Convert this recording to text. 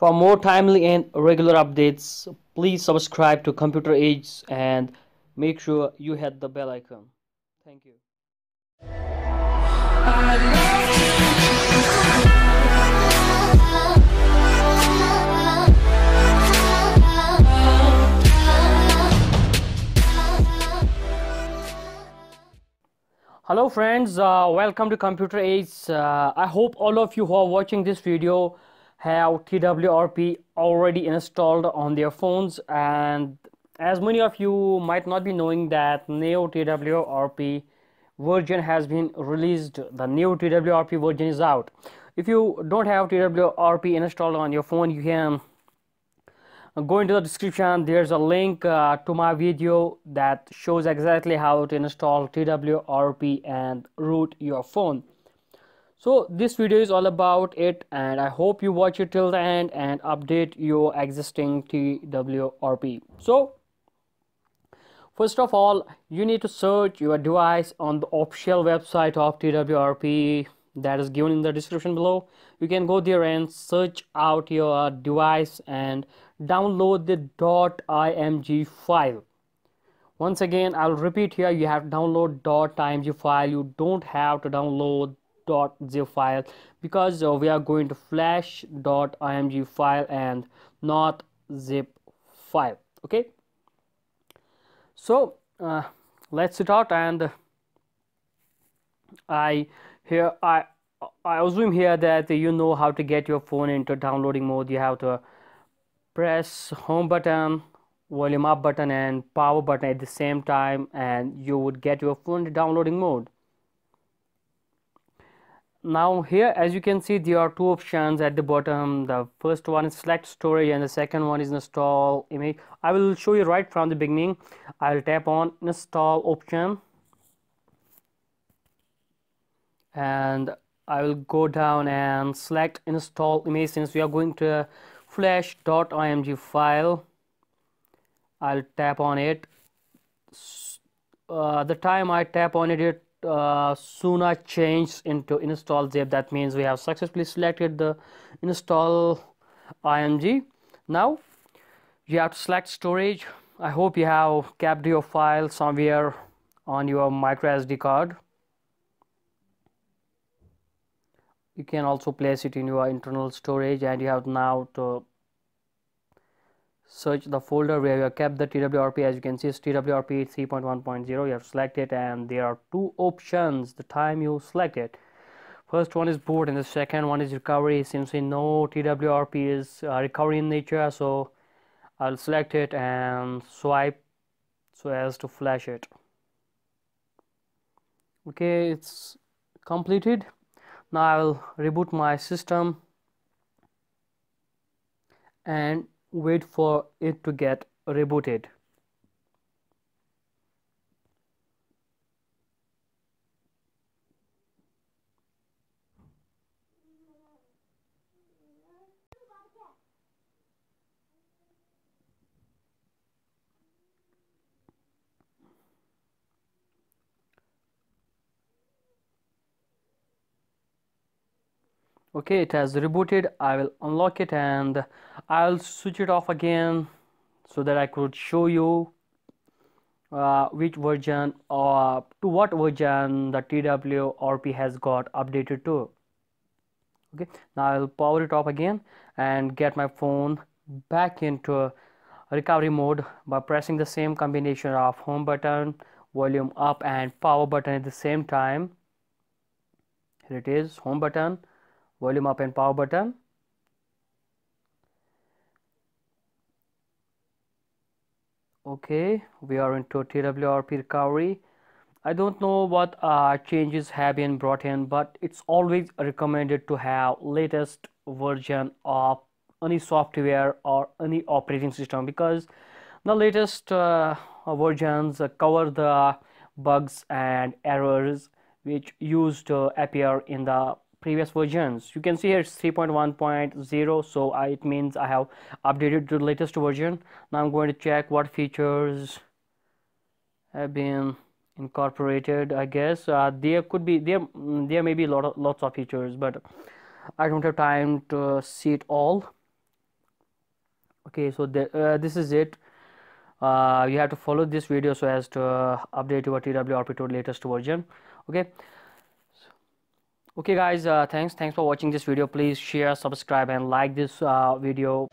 For more timely and regular updates, please subscribe to Computer Age and make sure you hit the bell icon. Thank you. Hello friends, welcome to Computer Age. I hope all of you who are watching this video have TWRP already installed on their phones, and as many of you might not be knowing that new TWRP version has been released. The new TWRP version is out. If you don't have TWRP installed on your phone, you can go into the description. There's a link to my video that shows exactly how to install TWRP and root your phone. So this video is all about it, and I hope you watch it till the end and update your existing TWRP. So first of all, you need to search your device on the official website of TWRP that is given in the description below. You can go there and search out your device and download the .img file. Once again, I'll repeat here, you have to download .img file. You don't have to download .zip file because we are going to flash .img file and not zip file. Okay, so let's start. And I assume here that you know how to get your phone into downloading mode. You have to press home button, volume up button and power button at the same time, and you would get your phone to downloading mode. Now here, as you can see, there are two options at the bottom. The first one is select storage and the second one is install image. I will show you right from the beginning. I'll tap on install option and I will go down and select install image. Since we are going to flash.img file, I'll tap on it. The time I tap on it, Suna changed into install zip. That means we have successfully selected the install img. Now you have to select storage. I hope you have kept your file somewhere on your microSD card. You can also place it in your internal storage, and you have now to search the folder where you have kept the TWRP. As you can see, it's TWRP 3.1.0. you have selected, and there are two options the time you select it. First one is boot and the second one is recovery. Since we know TWRP is recovery in nature, so I'll select it and swipe so as to flash it. Okay, it's completed. Now I will reboot my system and wait for it to get rebooted. Okay, it has rebooted. I will unlock it and I'll switch it off again so that I could show you which version or to what version the TWRP has got updated to. Okay, now I'll power it off again and get my phone back into recovery mode by pressing the same combination of home button, volume up and power button at the same time. Here it is, home button, volume up and power button. Okay, we are into TWRP recovery. I don't know what changes have been brought in, but it's always recommended to have latest version of any software or any operating system, because the latest versions cover the bugs and errors which used to appear in the previous versions. You can see here it's 3.1.0, so it means I have updated to the latest version. Now I'm going to check what features have been incorporated. I guess there may be lots of features, but I don't have time to see it all. Okay, so this is it. You have to follow this video so as to update your TWRP to latest version. Okay. Okay guys, thanks for watching this video. Please share, subscribe and like this video.